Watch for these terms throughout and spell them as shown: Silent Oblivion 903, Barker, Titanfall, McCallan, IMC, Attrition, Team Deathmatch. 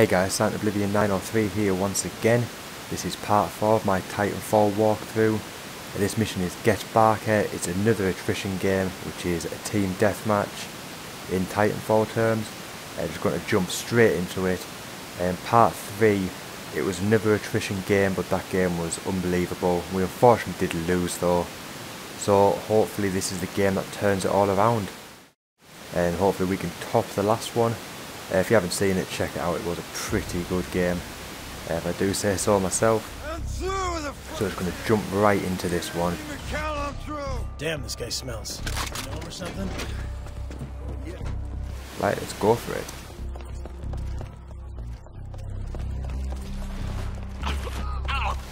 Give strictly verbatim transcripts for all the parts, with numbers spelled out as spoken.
Hey guys, Silent Oblivion nine oh three here once again. This is part four of my Titanfall walkthrough. This mission is Get Barker. It's another Attrition game, which is a team deathmatch in Titanfall terms. I'm just going to jump straight into it. Um, part three, it was another Attrition game, but that game was unbelievable. We unfortunately did lose though. So hopefully this is the game that turns it all around. And hopefully we can top the last one. Uh, if you haven't seen it, check it out. It was a pretty good game, uh, if I do say so myself. So it's going to jump right into this one. Damn, this guy smells. You know him or something? Yeah. Right, let's go for it.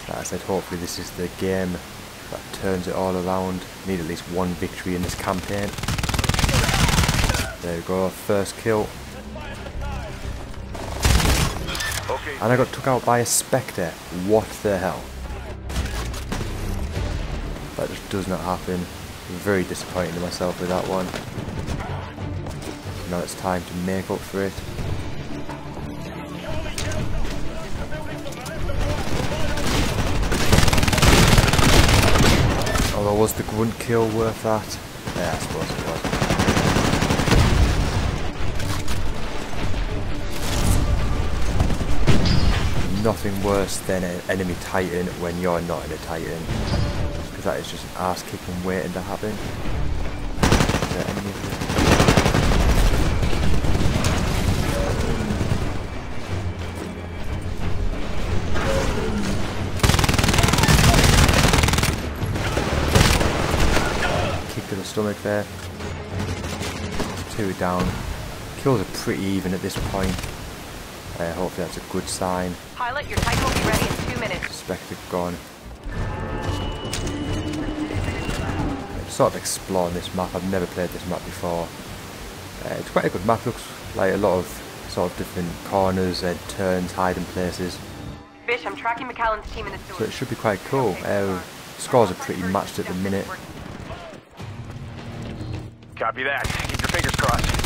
Like I said, hopefully this is the game that turns it all around. Need at least one victory in this campaign. There we go, first kill. And I got took out by a spectre. What the hell? That just does not happen. I'm very disappointed in myself with that one. Now it's time to make up for it. Although was the grunt kill worth that? Yeah, I suppose it was. Nothing worse than an enemy Titan when you're not in a Titan, because that is just an ass kicking waiting to happen. Is there any of this? Kick to the stomach there. Two down. Kills are pretty even at this point. Uh, hopefully that's a good sign. Pilot, your type will be ready in two minutes. Spectre gone. I'm sort of exploring this map. I've never played this map before. Uh, it's quite a good map. Looks like a lot of sort of different corners and turns, hiding places. Fish, I'm tracking McCallan's team in the store. So it should be quite cool. Uh, scores are pretty matched at the minute. Copy that. Keep your fingers crossed.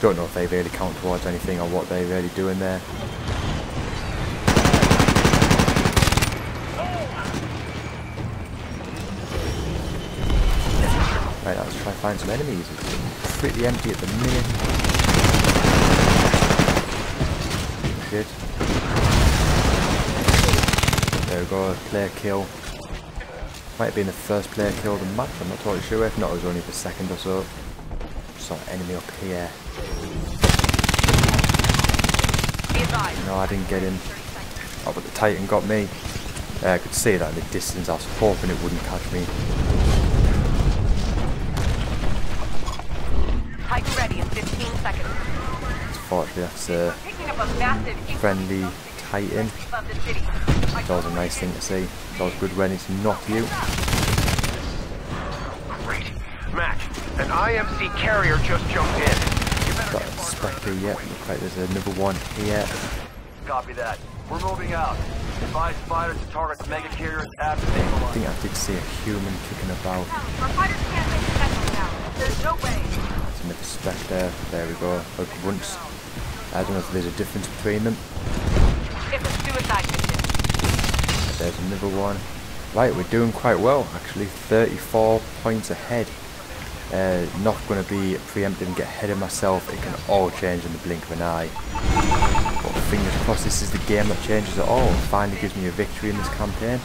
Don't know if they really count towards anything or what they really do in there. Right, let's try and find some enemies. It's pretty empty at the minute. Shit. There we go, player kill. Might have been the first player kill of the match, I'm not totally sure. If not, it was only the second or so. Saw an enemy up here. No, I didn't get him. Oh, but the Titan got me. Uh, I could see that in the distance. I was hoping it wouldn't catch me. Titan ready in fifteen seconds. Unfortunately, that's a friendly Titan. It's always a nice thing to see. It's always good when it's not you. Great match. An I M C carrier just jumped in. Got a spectre yet. Looks like there's another one here. Copy that. We're moving out. Advise fighters to target the mega carriers after they arrive. I think I did see a human kicking about. Our fighters can't make the spectre now. There's no way. There's another spectre. There we go. A grunt. I don't know if there's a difference between them. It's a suicide mission. There's another one. Right, we're doing quite well actually. thirty-four points ahead. Uh, not going to be preemptive and get ahead of myself. It can all change in the blink of an eye. But fingers crossed, this is the game that changes it all. Finally gives me a victory in this campaign.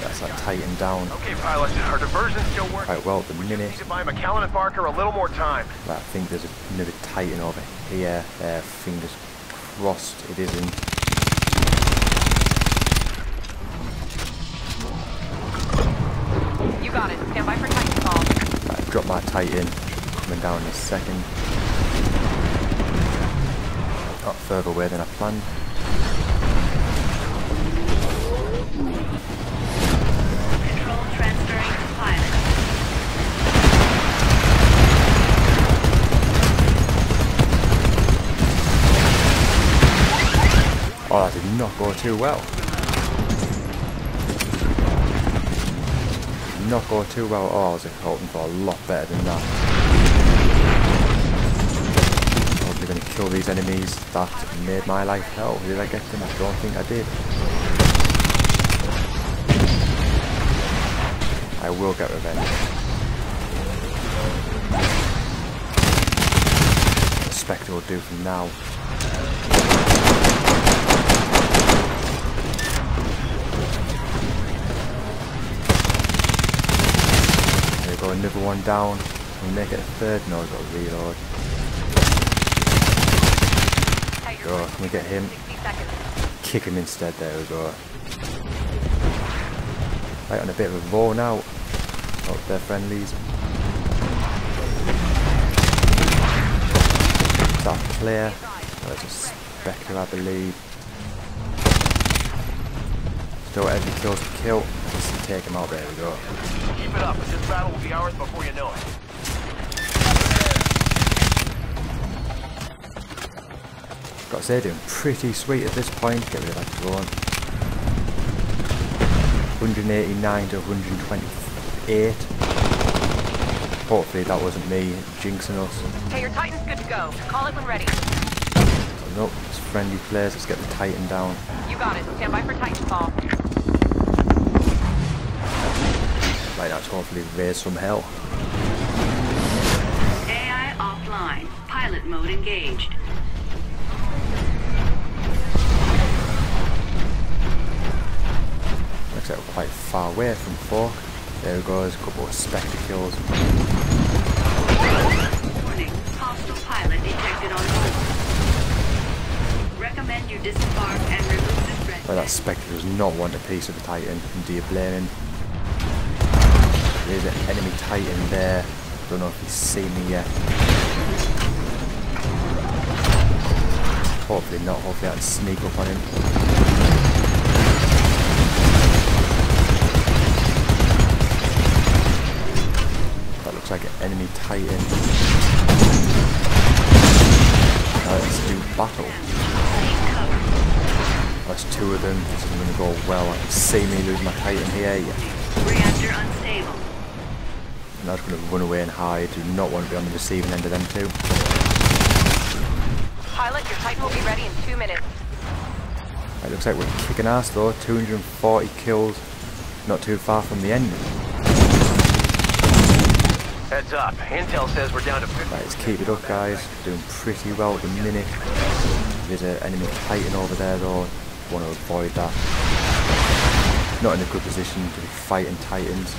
That's that Titan down. Okay, pilots, our diversion's still working. Quite well at the minute. Need to buy McCallan and Barker a little more time. But I think there's another Titan over here. Uh, fingers crossed, it isn't. Got it. Stand by for Titanfall. I've dropped my Titan. Coming down in a second. Not further away than I planned. Control transferring to pilot. Oh, Oh, that did not go too well. Did not go too well. Oh, I was hoping for a lot better than that. Probably going to kill these enemies that made my life hell. Did I get them? I don't think I did. I will get revenge. Spectre will do from now. There we go, another one down. Can we make it a third? No, we've got to reload. Go, can we get him? Kick him instead, there we go. Right, on a bit of a roll now. Oh, they're friendlies. That clear. There's a Spectre, I believe. Still every kill's to kill. Just take him out, there we go. Keep it up, this battle will be ours before you know it. Got to say, doing pretty sweet at this point. Get rid of that drone. one eighty-nine to one twenty-eight. Hopefully that wasn't me jinxing us. Hey, your Titan's good to go. Call it when ready. Oh, nope, it's friendly players. Let's get the Titan down. You got it. Stand by for Titanfall. Right, that's hopefully raise some hell. A I offline. Pilot mode engaged. Looks like we're quite far away from Fork. There we go, there's a couple of Spectre kills. Warning, hostile pilot detected on board. Recommend you disembark and remove the threat. Well, that Spectre does not want a piece of the Titan. Do you blame him? There's an enemy Titan there. Don't know if he's seen me yet. Hopefully not, hopefully I can sneak up on him. Like an enemy Titan. Now let's do battle. That's two of them. This is going to go well. I can see me lose my Titan here. Yeah. Reactor unstable. And now it's going to run away and hide. Do not want to be on the receiving end of them two. Pilot, your Titan will be ready in two minutes. It looks like we're kicking ass though. two hundred forty kills. Not too far from the end. Heads up, intel says we're down to fifty. Right, let's keep it up, guys. Doing pretty well at the minute. There's an enemy Titan over there, though. Want to avoid that. Not in a good position to be fighting Titans.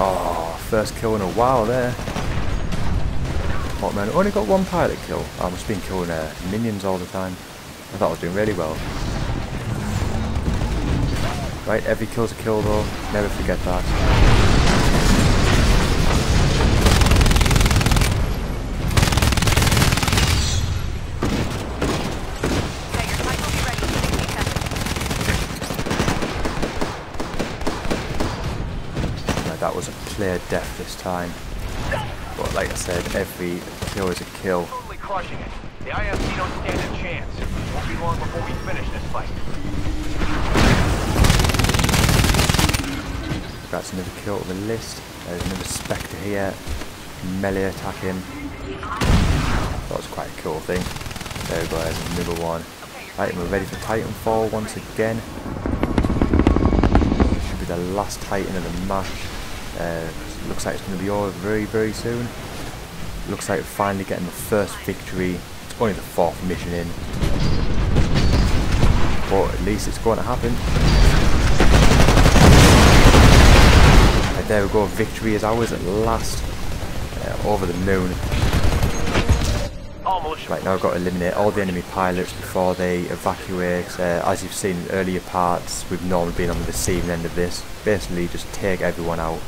Oh, first kill in a while there. Oh man, I only got one pilot kill. Oh, I must have been killing uh, minions all the time. I thought I was doing really well. Right, every kill's a kill though, never forget that. Right, that was a clear death this time. But like I said, every kill is a kill. Totally crushing it. The I M C don't stand a chance. It won't be long before we finish this fight. That's another kill on the list. There's another Spectre here. Melee attack him. That was quite a cool thing. There we go, there's another one. Right, and we're ready for Titanfall once again. Should be the last Titan of the match. Uh, looks like it's going to be over very, very soon. Looks like we're finally getting the first victory. It's only the fourth mission in. But at least it's going to happen. There we go, victory is ours at last. Uh, over the moon. Right, now I've got to eliminate all the enemy pilots before they evacuate. Uh, as you've seen in earlier parts, we've normally been on the receiving end of this. Basically, just take everyone out.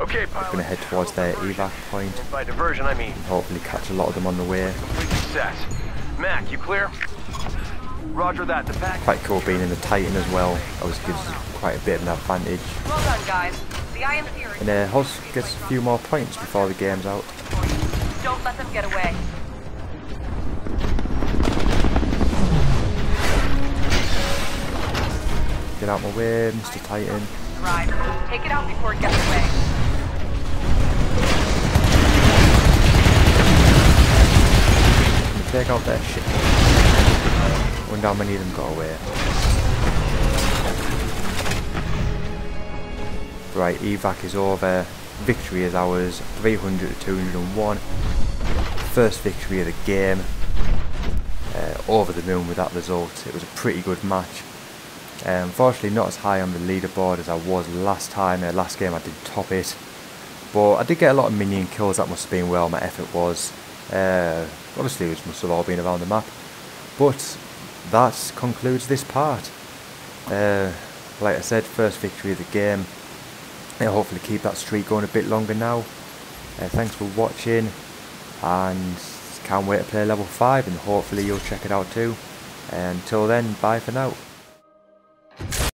Okay, I'm going to head towards their evac point. By diversion, I mean. Hopefully catch a lot of them on the way. Complete success. Mac, you clear? Roger that. The pack. Quite cool being in the Titan as well. Always gives us quite a bit of an advantage. Well done, guys. The I M C and uh, Hoss gets a few more points before the game's out. Don't Don't let them get away. Get out my way, Mister Titan. Right. Take it out before it gets away. Take out their shit. I wonder how many of them got away. Right, evac is over. Victory is ours. three hundred to two hundred and one. First victory of the game. Uh, over the moon with that result. It was a pretty good match. Uh, unfortunately, not as high on the leaderboard as I was last time. Uh, last game I did top it. But I did get a lot of minion kills. That must have been where all my effort was. Uh, obviously it must have all been around the map, but that concludes this part. Uh, like I said, first victory of the game. It'll hopefully keep that streak going a bit longer now. Uh, thanks for watching, and can't wait to play level five, and hopefully you'll check it out too. Uh, until then, bye for now.